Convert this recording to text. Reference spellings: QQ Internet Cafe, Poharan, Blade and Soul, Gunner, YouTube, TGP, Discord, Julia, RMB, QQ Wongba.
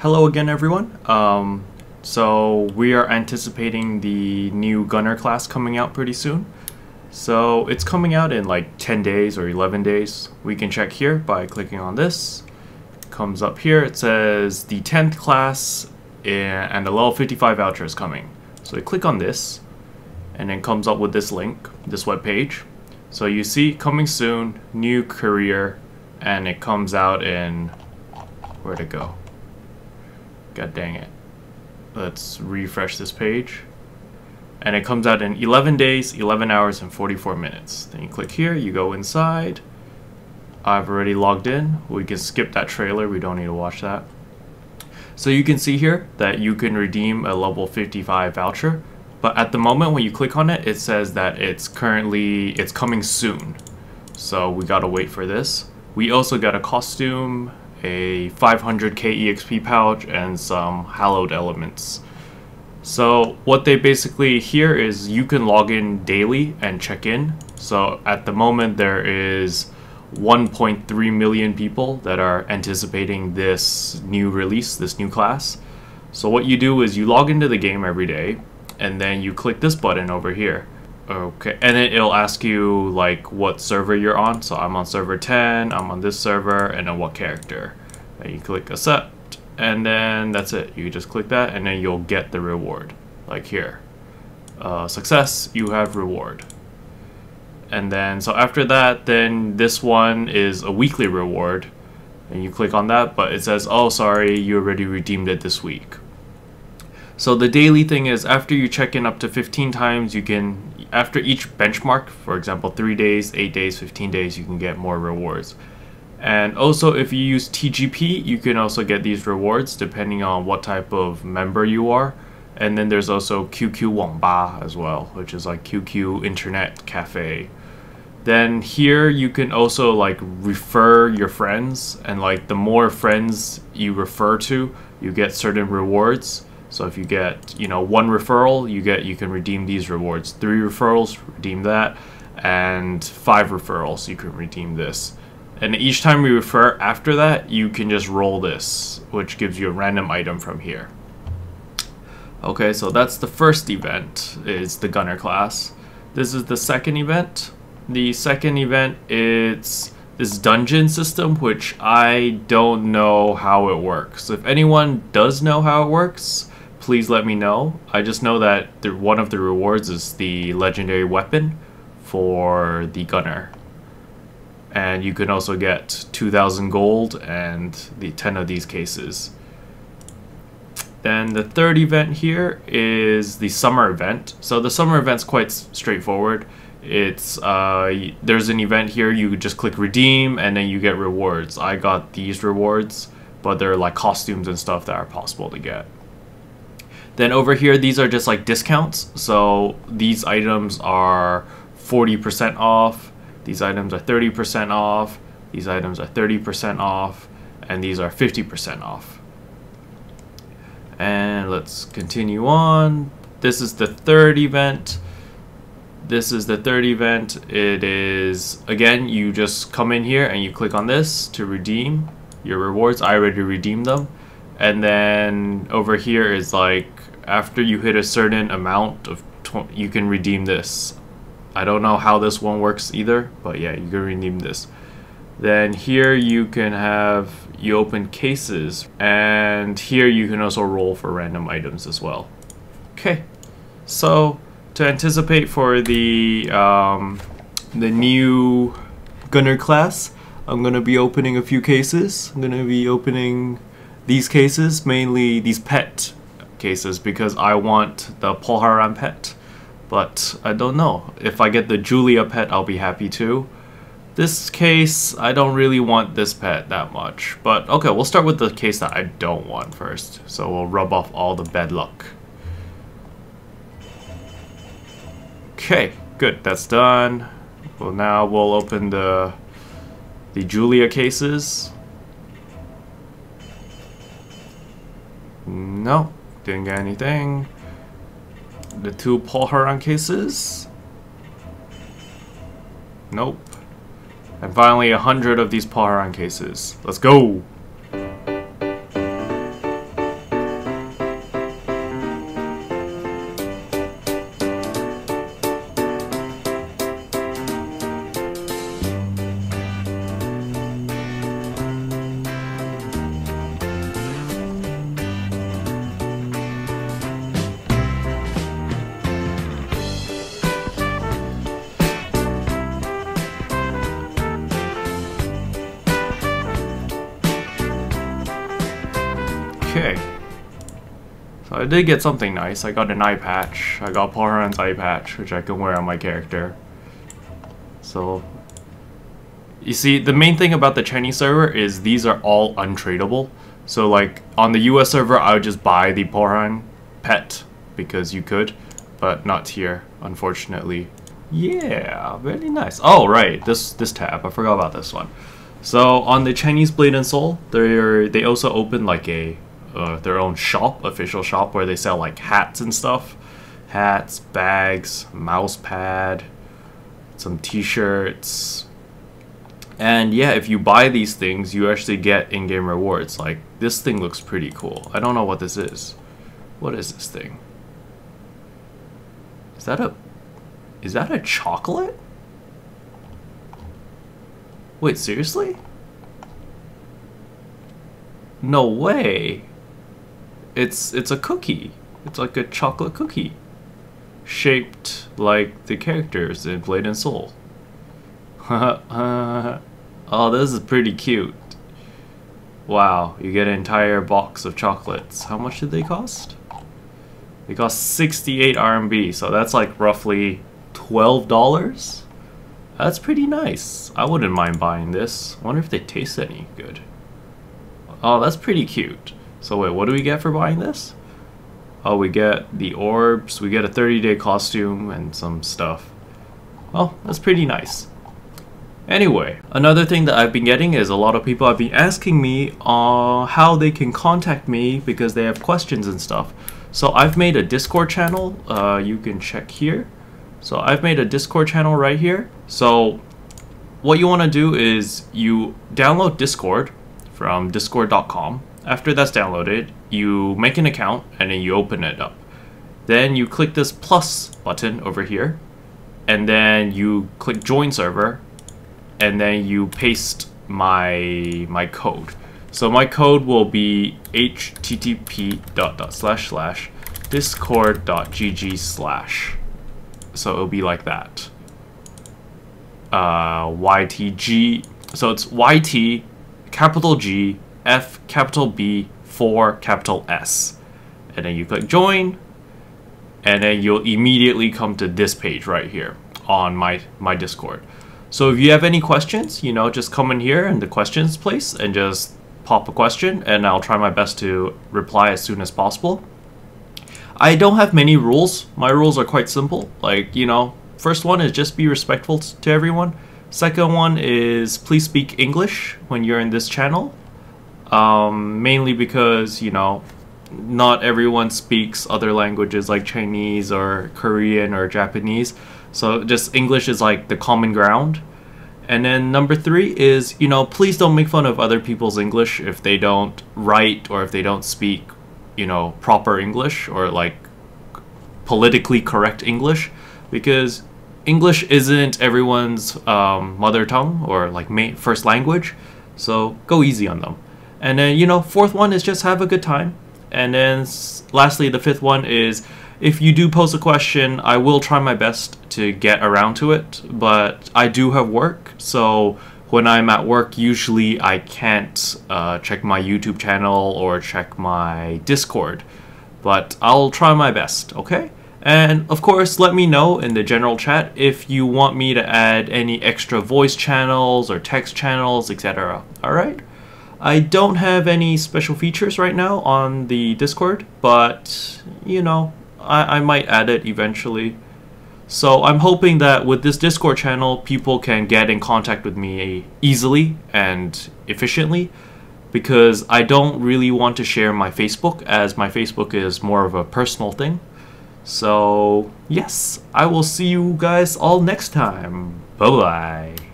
Hello again, everyone. So we are anticipating the new Gunner class coming out pretty soon. So it's coming out in like 10 days or 11 days. We can check here by clicking on this. It comes up here. It says the 10th class and the level 55 voucher is coming. So we click on this and then comes up with this link, this web page. So you see coming soon, new career, and it comes out in, where'd it go? God dang it. Let's refresh this page. And it comes out in 11 days, 11 hours, and 44 minutes. Then you click here, you go inside. I've already logged in. We can skip that trailer, we don't need to watch that. So you can see here that you can redeem a level 55 voucher, but at the moment when you click on it, it says that it's coming soon. So we gotta wait for this. We also got a costume, a 500k EXP pouch, and some hallowed elements. So what they basically here is you can log in daily and check in. So at the moment there is 1.3 million people that are anticipating this new release, this new class. So what you do is you log into the game every day and then you click this button over here. Okay, and then it'll ask you like what server you're on. So I'm on server 10, I'm on this server, and then what character. And you click accept, and then that's it. You just click that, and then you'll get the reward. Like here, success, you have reward. And then, so after that, then this one is a weekly reward. And you click on that, but it says, oh, sorry, you already redeemed it this week. So the daily thing is after you check in up to 15 times, you can, after each benchmark, for example, 3 days, 8 days, 15 days, you can get more rewards. And also if you use TGP, you can also get these rewards depending on what type of member you are. And then there's also QQ Wongba as well, which is like QQ Internet Cafe. Then here you can also like refer your friends, and like the more friends you refer to, you get certain rewards. So if you get, you know, 1 referral, you can redeem these rewards. 3 referrals, redeem that, and 5 referrals, you can redeem this. And each time we refer after that, you can just roll this, which gives you a random item from here. Okay, so that's the first event, is the Gunner class. This is the second event. The second event is this dungeon system, which I don't know how it works. If anyone does know how it works, please let me know. I just know that one of the rewards is the legendary weapon for the Gunner. And you can also get 2,000 gold and the 10 of these cases. Then the third event here is the summer event. So the summer event's quite straightforward. It's there's an event here, you just click redeem and then you get rewards. I got these rewards, but they're like costumes and stuff that are possible to get. Then over here, these are just like discounts. So these items are 40% off, these items are 30% off, these items are 30% off, and these are 50% off. And let's continue on. This is the third event. This is the third event. It is, again, you just come in here and you click on this to redeem your rewards. I already redeemed them. And then over here is like, after you hit a certain amount of, you can redeem this. I don't know how this one works either, but yeah, you can redeem this. Then here you can have, you open cases, and here you can also roll for random items as well. Okay, so to anticipate for the new Gunner class, I'm gonna be opening a few cases. I'm gonna be opening these cases, mainly these pet cases, because I want the Poharan pet, but I don't know. If I get the Julia pet, I'll be happy too. This case, I don't really want this pet that much, but okay, we'll start with the case that I don't want first. So we'll rub off all the bad luck. Okay, good, that's done. Well, now we'll open the Julia cases. No, didn't get anything. The 2 Poharan cases. Nope. And finally 100 of these Poharan cases. Let's go! Okay. So I did get something nice. I got an eye patch. I got Poharan's eye patch, which I can wear on my character. So, you see, the main thing about the Chinese server is these are all untradeable. So like, on the US server, I would just buy the Poharan pet, because you could, but not here, unfortunately. Yeah, very nice. Oh, right, this tab. I forgot about this one. So on the Chinese Blade and Soul, they also open like a their own shop, official shop, where they sell like hats and stuff, hats, bags, mouse pad, some T-shirts, and yeah, if you buy these things, you actually get in-game rewards. Like this thing looks pretty cool. I don't know what this is. What is this thing? Is that a chocolate? Wait, seriously? No way. It's a cookie. It's like a chocolate cookie. Shaped like the characters in Blade and Soul. Oh, this is pretty cute. Wow, you get an entire box of chocolates. How much did they cost? They cost 68 RMB, so that's like roughly $12? That's pretty nice. I wouldn't mind buying this. I wonder if they taste any good. Oh, that's pretty cute. So wait, what do we get for buying this? Oh, we get the orbs, we get a 30-day costume, and some stuff. Well, that's pretty nice. Anyway, another thing that I've been getting is a lot of people have been asking me how they can contact me because they have questions and stuff. So I've made a Discord channel. You can check here. So I've made a Discord channel right here. So what you want to do is you download Discord from discord.com. After that's downloaded, you make an account and then you open it up. Then you click this plus button over here, and then you click join server, and then you paste my code. So my code will be http://discord.gg/. So it'll be like that. YTG. So it's YT, capital G, F, capital B, 4, capital S. And then you click join. And then you'll immediately come to this page right here on my Discord. So if you have any questions, you know, just come in here in the questions place and just pop a question, and I'll try my best to reply as soon as possible. I don't have many rules. My rules are quite simple. Like, you know, first one is just be respectful to everyone. Second one is please speak English when you're in this channel. Mainly because, you know, not everyone speaks other languages like Chinese or Korean or Japanese. So just English is like the common ground. And then number 3 is, you know, please don't make fun of other people's English if they don't write or if they don't speak, you know, proper English or like politically correct English, because English isn't everyone's mother tongue or like first language. So go easy on them. And then, you know, 4th one is just have a good time. And then lastly, the 5th one is, if you do post a question, I will try my best to get around to it, but I do have work, so when I'm at work, usually I can't check my YouTube channel or check my Discord, but I'll try my best, okay? And of course, let me know in the general chat if you want me to add any extra voice channels or text channels, etc. Alright? I don't have any special features right now on the Discord, but, you know, I might add it eventually. So I'm hoping that with this Discord channel, people can get in contact with me easily and efficiently, because I don't really want to share my Facebook, as my Facebook is more of a personal thing. So yes, I will see you guys all next time. Bye-bye.